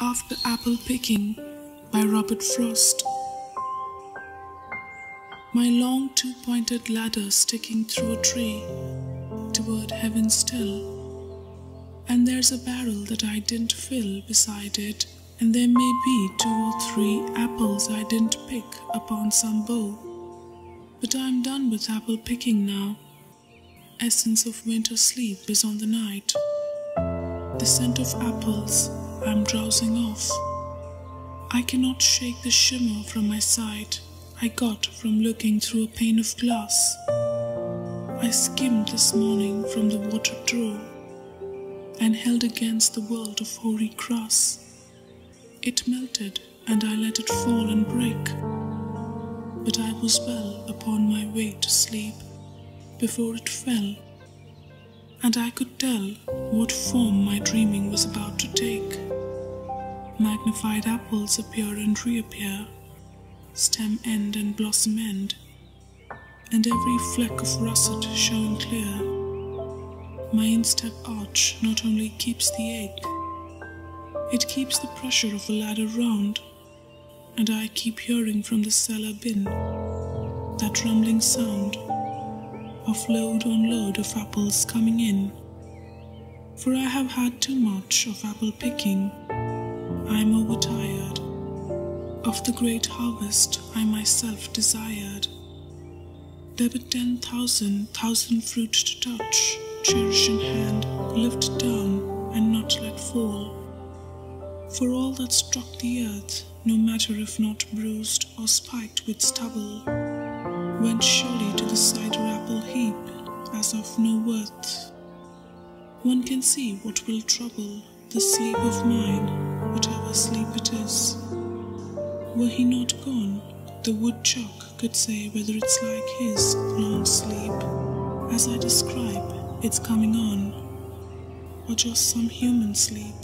After Apple Picking by Robert Frost. My long two-pointed ladder sticking through a tree toward heaven still, and there's a barrel that I didn't fill beside it, and there may be 2 or 3 apples I didn't pick upon some bough. But I'm done with apple picking now. Essence of winter sleep is on the night. The scent of apples, I'm drowsing off. I cannot shake the shimmer from my sight I got from looking through a pane of glass. I skimmed this morning from the water drawer and held against the world of hoary grass. It melted and I let it fall and break, but I was well upon my way to sleep before it fell, and I could tell what form my dreaming was about to take. Magnified apples appear and reappear, stem end and blossom end, and every fleck of russet shone clear. My instep arch not only keeps the ache, it keeps the pressure of a ladder round, and I keep hearing from the cellar bin that rumbling sound of load on load of apples coming in. For I have had too much of apple picking. I am overtired of the great harvest I myself desired. There were 10,000 fruits to touch, cherish in hand, lift down and not let fall. For all that struck the earth, no matter if not bruised or spiked with stubble, went surely to the cider apple heap as of no worth. One can see what will trouble the sleep of mine, whatever sleep it is. Were he not gone, the woodchuck could say whether it's like his long sleep, as I describe its coming on, or just some human sleep.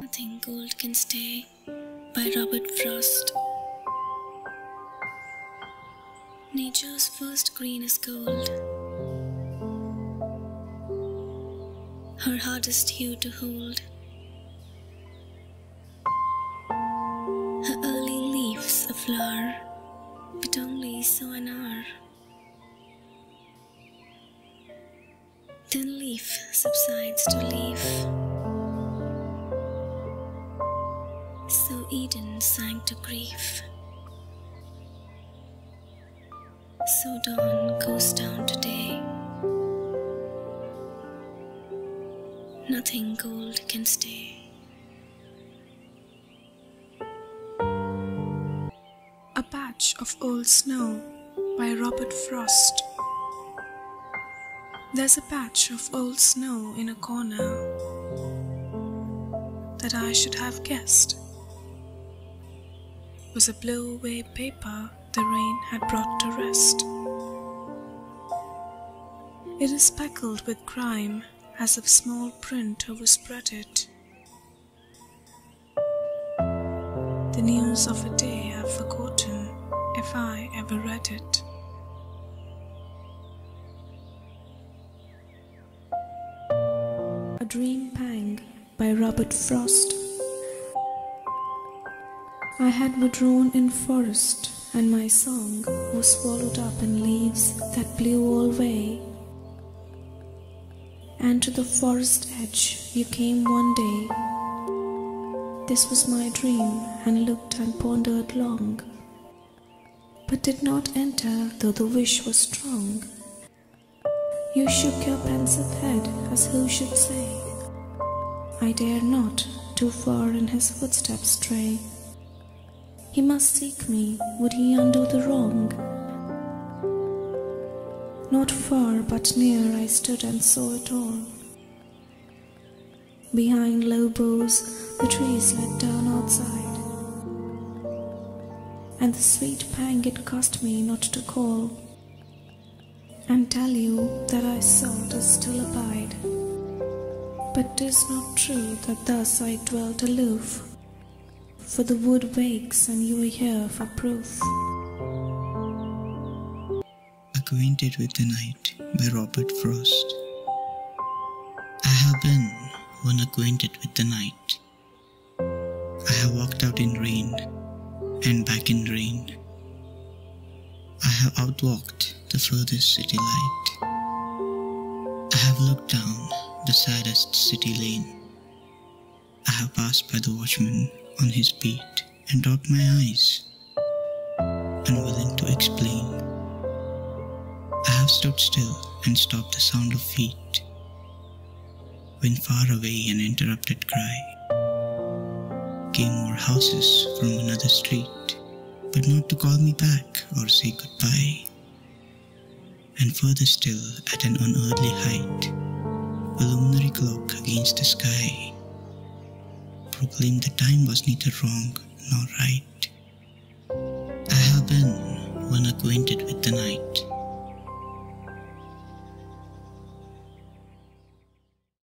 Nothing Gold Can Stay by Robert Frost. Nature's first green is gold, her hardest hue to hold. Her early leaves a flower, but only so an hour. Then leaf subsides to leaf, so Eden sank to grief, so dawn goes down to day. Nothing gold can stay. A Patch of Old Snow by Robert Frost. There's a patch of old snow in a corner that I should have guessed was a blow-away paper the rain had brought to rest. It is speckled with grime, as if small print overspread it, the news of a day I've forgotten if I ever read it. A Dream Pang by Robert Frost. I had withdrawn in forest, and my song was swallowed up in leaves that blew all way. And to the forest edge you came one day. This was my dream, and looked and pondered long, but did not enter though the wish was strong. You shook your pensive head as who should say, I dare not too far in his footsteps stray. He must seek me, would he undo the wrong? Not far but near I stood and saw it all. Behind low boughs the trees let down outside, and the sweet pang it cost me not to call and tell you that I sought to still abide. But 'tis not true that thus I dwelt aloof, for the wood wakes and you are here for proof. Acquainted with the Night by Robert Frost. I have been one acquainted with the night. I have walked out in rain and back in rain. I have outwalked the furthest city light. I have looked down the saddest city lane. I have passed by the watchman on his beat and dropped my eyes, unwilling to explain. I have stood still and stopped the sound of feet, when far away an interrupted cry came o'er houses from another street, but not to call me back or say goodbye. And further still, at an unearthly height, a luminary clock against the sky proclaimed the time was neither wrong nor right. I have been one acquainted with the night.